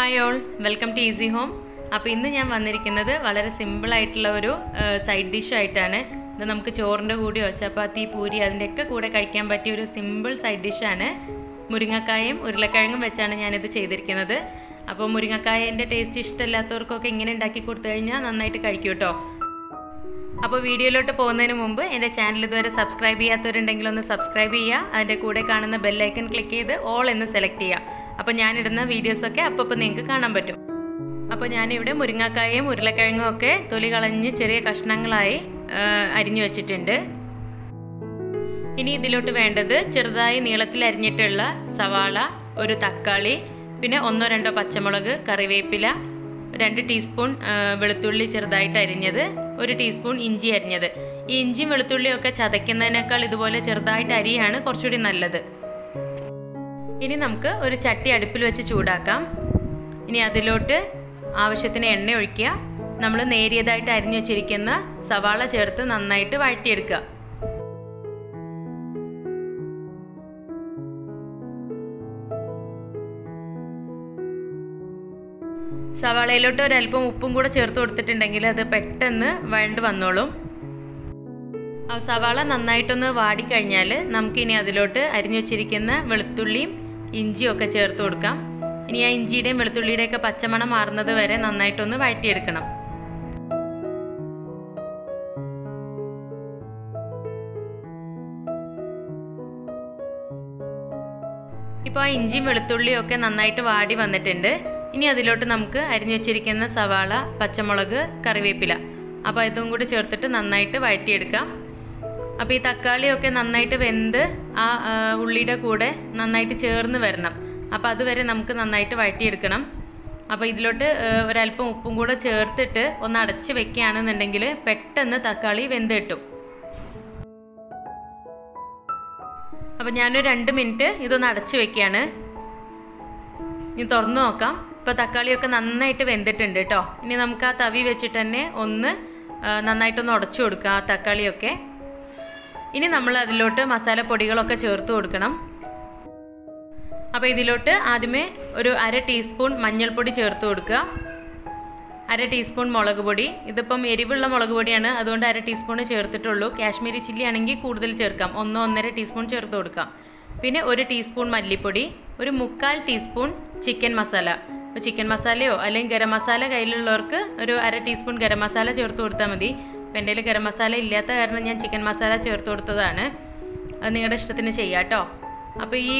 Hi all, welcome to Eazy Home. Now, I am going to very simple side dish. We have to chapati, puri, a simple side dish. Now, I will show you the videos. I will show you the videos. I will show you the videos. I will show you the videos. I will show you the videos. I will show you the Savala, ഒരു തക്കാളി പിന്നെ ഒന്നോ രണ്ടോ പച്ചമുളക് കറിവേപ്പില 2 teaspoon വെളുത്തുള്ളി ചെറുതായിട്ട് അരിഞ്ഞത് 1 ടീസ്പൂൺ ഇഞ്ചി അരിഞ്ഞത് ഈ ഇഞ്ചിയും വെളുത്തുള്ളിയും ഒക്കെ ചതക്കുന്നതിനേക്കാൾ ഇതുപോലെ ചെറുതായിട്ട് അരിയാണ് കുറച്ചുകൂടി നല്ലത് ഇനി നമുക്ക് ഒരു ചട്ടി അടുപ്പിൽ വെച്ച് ചൂടാക്കാം ഇനി അതിലോട്ട് ആവശ്യത്തിന് എണ്ണ ഒഴിക്കുക നമ്മൾ നേരിയതായിട്ട് അരിഞ്ഞു വെച്ചിരിക്കുന്ന സവാള ചേർത്ത് നന്നായിട്ട് വഴറ്റി എടുക്കുക സവാളയിലോട്ട് ഒരു അല്പം ഉപ്പും കൂടി ചേർത്ത് കൊടുത്തിട്ടുണ്ടെങ്കിൽ അത് പെട്ടെന്ന് വഴണ്ട് വന്നോളും ആ സവാള നന്നായിട്ടൊന്ന് വാടി കഴിഞ്ഞാൽ നമുക്ക് ഇനി അതിലോട്ട് അരിഞ്ഞു വെച്ചിരിക്കുന്ന വെളുത്തുള്ളി ഇഞ്ചി ഒക്കെ ചേർത്ത് കൊടുക്കാം ഇനി ആ ഇഞ്ചിയുടെയും വെളുത്തുള്ളിയുടെയും ഒക്കെ പച്ചമണം മാറുന്നത് വരെ നന്നായിട്ടൊന്ന് വഴറ്റി എടുക്കണം ഇപ്പോൾ ആ ഇഞ്ചിയും വെളുത്തുള്ളിയും ഒക്കെ നന്നായിട്ട് വാടി വന്നിട്ടുണ്ട് ഇനി അതിലോട്ട് നമുക്ക് അരിഞ്ഞു വെച്ചിരിക്കുന്ന സവാള പച്ചമുളക് കറിവേപ്പില അപ്പോൾ ഇതും കൂടി ചേർത്തിട്ട് നന്നായിട്ട് വഴറ്റി എടുക്കാം അപ്പോൾ ഈ തക്കാളിയൊക്കെ നന്നായിട്ട് വെന്ത് ആ ഉള്ളിയുടെ കൂടെ നന്നായിട്ട് ചേർന്ന് വരണം അപ്പോൾ അതുവരെ നമുക്ക് നന്നായിട്ട് വഴറ്റി എടുക്കണം അപ്പോൾ ഇതിലോട്ട് ഒരു അല്പം ഉപ്പും കൂടെ ചേർത്തിട്ട് ഒന്ന് അടച്ചു വെക്കുകയാണെന്നുണ്ടെങ്കിൽ പെട്ടെന്ന് തക്കാളി വെന്ത് കിട്ടും അപ്പോൾ ഞാൻ ഒരു 2 മിനിറ്റ് ഇതൊന്ന് അടച്ചു വെക്കുകയാണ് ഇനി തുറന്നു നോക്കാം ഇപ്പോൾ തക്കാളിയൊക്കെ നന്നായിട്ട് വെന്തിട്ടുണ്ട് ട്ടോ ഇനി നമുക്ക് ആ തവി വെച്ചിട്ട് തന്നെ ഒന്ന് നന്നായിട്ടൊന്ന് ഉടച്ചു കൊടുക്കുക ആ തക്കാളിയൊക്കെ ഇനി നമ്മൾ അതിലോട്ട് മസാലപ്പൊടികളൊക്കെ ചേർത്ത് കൊടുക്കണം അപ്പോൾ ഇതിലോട്ട് ആദ്യമേ ഒരു 1/2 ടീസ്പൂൺ മഞ്ഞൾപ്പൊടി ചേർത്ത് കൊടുക്കുക 1/2 ടീസ്പൂൺ മുളക് പൊടി ഇതിപ്പം എരിവുള്ള മുളക് പൊടിയാണ് അതുകൊണ്ട് 1/2 ടീസ്പൂൺ ചേർത്തിട്ടുള്ളൂ കാശ്മീരി ചില്ലി ആണെങ്കിൽ കൂടുതൽ ചേർക്കാം 1-1.5 ടീസ്പൂൺ ചേർത്ത് കൊടുക്കാം പിന്നെ 1 ടീസ്പൂൺ മല്ലിപ്പൊടി 1/4 ടീസ്പൂൺ ചിക്കൻ മസാല ചിക്കൻ മസാലയോ അല്ലെങ്കിൽ ഗരം മസാല കയ്യിലുള്ളവർക്ക് ഒരു 1/2 ടീസ്പൂൺ ഗരം മസാല ചേർത്ത് കൊടുത്താൽ മതി പെൻഡയിൽ ഗരം മസാല ഇല്ലാത്ത കാരണം ഞാൻ ചിക്കൻ മസാല ചേർത്ത് കൊടുത്തതാണ് അത് നിങ്ങളുടെ ഇഷ്ടത്തിന് ചെയ്യാം കേട്ടോ അപ്പോൾ ഈ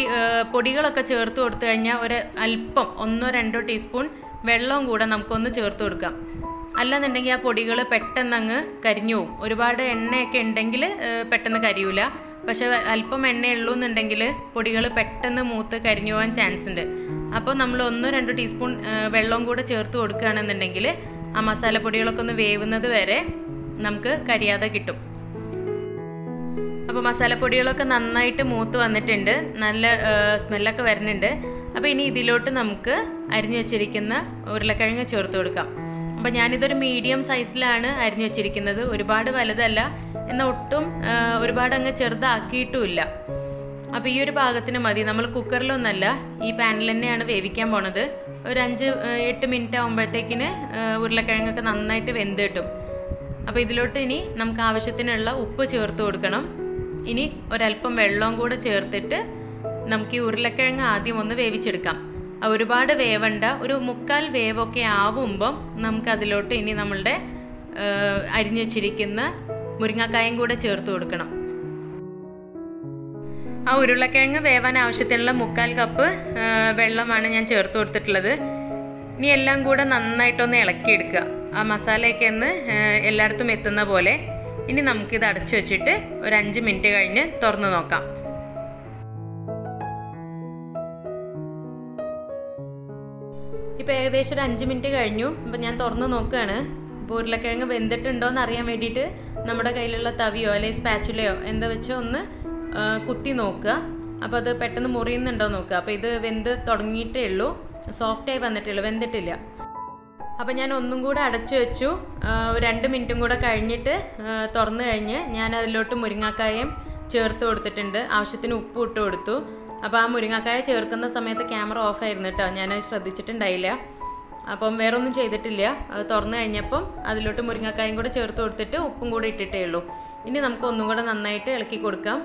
പൊടികളൊക്കെ ചേർത്ത് കൊടുത്തു കഴിഞ്ഞാൽ ഒരു അല്പം 1-2 ടീസ്പൂൺ വെള്ളവും കൂടെ നമുക്കൊന്ന് ചേർത്ത് കൊടുക്കാം അല്ലാന്നുണ്ടെങ്കിൽ ആ പൊടികൾ പെട്ടെന്ന് അങ്ങ് കരിഞ്ഞു പോകും ഒരുപാട് എണ്ണയൊക്കെ ഉണ്ടെങ്കിൽ പെട്ടെന്ന് കരിയൂല പക്ഷേ അല്പം എണ്ണയുള്ളൂ എന്നുണ്ടെങ്കിൽ പൊടികൾ പെട്ടെന്ന് മൂത്ത് കരിഞ്ഞു പോകാൻ ചാൻസ് ഉണ്ട് അപ്പോൾ നമ്മൾ 1-2 ടീസ്പൂൺ വെള്ളവും കൂടെ ചേർത്ത് കൊടുക്കുകയാണെന്നുണ്ടെങ്കിൽ ആ മസാലപ്പൊടികളൊക്കെ ഒന്ന് വേവുന്നത് വരെ നമുക്ക് കരിയാതെ കിട്ടും അപ്പോൾ മസാലപ്പൊടികളൊക്കെ നന്നായിട്ട് മൂത്ത് വന്നിട്ടുണ്ട് നല്ല സ്മെല്ലൊക്കെ വരുന്നുണ്ട് അപ്പോൾ ഇനി ഇതിലോട്ട് നമുക്ക് അരിഞ്ഞു വെച്ചിരിക്കുന്ന ഉരുളക്കിഴങ്ങ് ചേർത്ത് കൊടുക്കാം അപ്പോൾ ഞാനിതൊരു മീഡിയം സൈസിലാണ് അരിഞ്ഞു വെച്ചിരിക്കുന്നത് ഒരുപാട് വലുതല്ല എന്നാൽ ഒട്ടും ഒരുപാട് അങ്ങ് ചെറുതാക്കിയിട്ടുമില്ല അപ്പോൾ ഈ ഒരു പാകത്തിന് മതി നമ്മൾ കുക്കറിലൊന്നല്ല ഈ പാനിൽ തന്നെയാണ് വേവിക്കാൻ പോണത് ഒരു 5-8 മിനിറ്റ് ആകുമ്പോഴത്തേക്കിന് ഉരുളക്കിഴങ്ങൊക്കെ നന്നായിട്ട് വെന്ത് കിട്ടും അപ്പോൾ ഇതിലോട്ട് ഇനി നമുക്ക് ആവശ്യത്തിനുള്ള ഉപ്പ് ചേർത്ത് കൊടുക്കണം ഇനി ഒരല്പം വെള്ളവും കൂടെ ചേർത്തിട്ട് നമുക്ക് ഈ ഉരുളക്കിഴങ്ങ് ആദ്യം ഒന്ന് വേവിച്ചെടുക്കാം ഒരുപാട് വേവണ്ട ഒരു 3/4 വേവൊക്കെ ആവുമ്പം നമുക്കതിലോട്ട് ഇനി നമ്മളുടെ അരിഞ്ഞു വെച്ചിരിക്കുന്ന മുരിങ്ങക്കായും കൂടെ ചേർത്ത് കൊടുക്കണം ആ ഉരുളക്കിഴങ്ങ് വേവാൻ ആവശ്യത്തിനുള്ള 3/4 കപ്പ് വെള്ളമാണ് ഞാൻ ചേർത്ത് കൊടുത്തിട്ടുള്ളത് ഇനി എല്ലാം കൂടെ നന്നായിട്ടൊന്ന് ഇളക്കിയെടുക്കുക ആ മസാലയൊക്കെ ഒന്ന് എല്ലായിടത്തും എത്തുന്ന പോലെ ഇനി നമുക്കിത് അടച്ചു വെച്ചിട്ട് ഒരു 5 മിനിറ്റ് കഴിഞ്ഞ് തുറന്നു നോക്കാം ഇപ്പോൾ ഏകദേശം ഒരു 5 മിനിറ്റ് കഴിഞ്ഞു അപ്പോൾ ഞാൻ തുറന്ന് നോക്കുകയാണ് അപ്പോൾ ഉരുളക്കിഴങ്ങ് വെന്തിട്ടുണ്ടോയെന്ന് അറിയാൻ വേണ്ടിയിട്ട് നമ്മുടെ കയ്യിലുള്ള തവിയോ അല്ലെങ്കിൽ സ്പാച്ചുലയോ എന്താ വെച്ചോ ഒന്ന് കുത്തി നോക്കുക അപ്പോൾ അത് പെട്ടെന്ന് മുറിയുന്നുണ്ടോ നോക്കുക അപ്പോൾ ഇത് വെന്ത് തുടങ്ങിയിട്ടേ ഉള്ളൂ സോഫ്റ്റായി വന്നിട്ടേ ഉള്ളൂ വെന്തിട്ടില്ല അപ്പോൾ ഞാൻ ഒന്നും കൂടെ അടച്ചു വെച്ചു 2 മിനിറ്റും കൂടെ കഴിഞ്ഞിട്ട് തുറന്നു കഴിഞ്ഞ് ഞാൻ അതിലോട്ട് മുരിങ്ങക്കായും ചേർത്ത് കൊടുത്തിട്ടുണ്ട് ആവശ്യത്തിന് ഉപ്പ് ഇട്ട് കൊടുത്തു അപ്പോൾ ആ മുരിങ്ങക്കായ ചേർക്കുന്ന സമയത്ത് ക്യാമറ ഓഫ് ആയിരുന്നു കേട്ടോ, ഞാനത് ശ്രദ്ധിച്ചിട്ടുണ്ടായില്ല. അപ്പം വേറൊന്നും ചെയ്തിട്ടില്ല, അത് തുറന്നു കഴിഞ്ഞപ്പം അതിലോട്ട് മുരിങ്ങക്കായും കൂടെ ചേർത്ത് കൊടുത്തിട്ട് ഉപ്പും കൂടെ ഇട്ടിട്ടേ ഉള്ളൂ. ഇനി നമുക്ക് ഒന്നും കൂടെ നന്നായിട്ട് ഇളക്കി കൊടുക്കാം.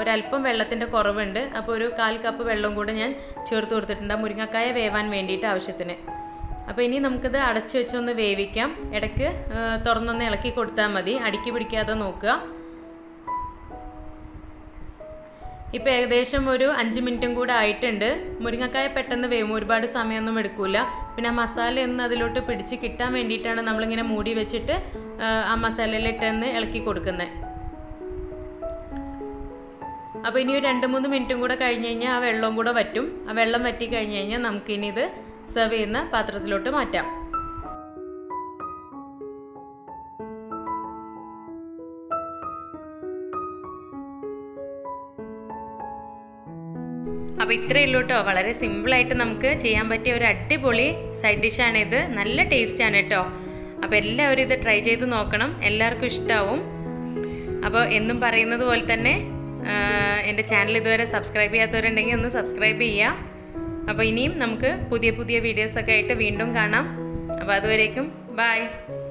ഒരല്പം വെള്ളത്തിൻ്റെ കുറവുണ്ട്, അപ്പോൾ ഒരു 1/4 കപ്പ് വെള്ളം കൂടെ ഞാൻ ചേർത്ത് കൊടുത്തിട്ടുണ്ട് മുരിങ്ങക്കായ വേവാൻ വേണ്ടിയിട്ട് ആവശ്യത്തിന്. അപ്പോൾ ഇനി നമുക്കിത് അടച്ചു വെച്ചൊന്ന് വേവിക്കാം. ഇടയ്ക്ക് തുറന്നൊന്ന് ഇളക്കി കൊടുത്താൽ മതി, അടിക്ക് പിടിക്കാതെ നോക്കുക. ഇപ്പോൾ ഏകദേശം ഒരു 5 മിനിറ്റും കൂടെ ആയിട്ടുണ്ട്. മുരിങ്ങക്കായ പെട്ടെന്ന് വേവും, ഒരുപാട് സമയമൊന്നും എടുക്കില്ല. പിന്നെ ആ മസാലയൊന്നും അതിലോട്ട് പിടിച്ച് കിട്ടാൻ വേണ്ടിയിട്ടാണ് നമ്മളിങ്ങനെ മൂടി വെച്ചിട്ട് ആ മസാലയിലിട്ടെന്ന് ഇളക്കി കൊടുക്കുന്നത്. അപ്പോൾ ഇനി ഒരു 2-3 മിനിറ്റും കൂടെ കഴിഞ്ഞ് കഴിഞ്ഞാൽ ആ വെള്ളവും കൂടെ വറ്റും. ആ വെള്ളം വറ്റി കഴിഞ്ഞ് കഴിഞ്ഞാൽ നമുക്കിനി ഇത് സെർവ് ചെയ്യുന്ന പാത്രത്തിലോട്ട് മാറ്റാം. അപ്പോൾ ഇത്രയേ ഉള്ളൂ കേട്ടോ, വളരെ സിമ്പിളായിട്ട് നമുക്ക് ചെയ്യാൻ പറ്റിയ ഒരു അടിപൊളി സൈഡ് ഡിഷാണിത്. നല്ല ടേസ്റ്റാണ് കേട്ടോ. അപ്പോൾ എല്ലാവരും ഇത് ട്രൈ ചെയ്ത് നോക്കണം, എല്ലാവർക്കും ഇഷ്ടമാവും. അപ്പോൾ എന്നും പറയുന്നത് പോലെ തന്നെ എൻ്റെ ചാനൽ ഇതുവരെ സബ്സ്ക്രൈബ് ചെയ്യാത്തവരുണ്ടെങ്കിൽ ഒന്ന് സബ്സ്ക്രൈബ് ചെയ്യുക. അപ്പോൾ ഇനിയും നമുക്ക് പുതിയ വീഡിയോസൊക്കെ ആയിട്ട് വീണ്ടും കാണാം. അപ്പോൾ അതുവരേക്കും ബൈ.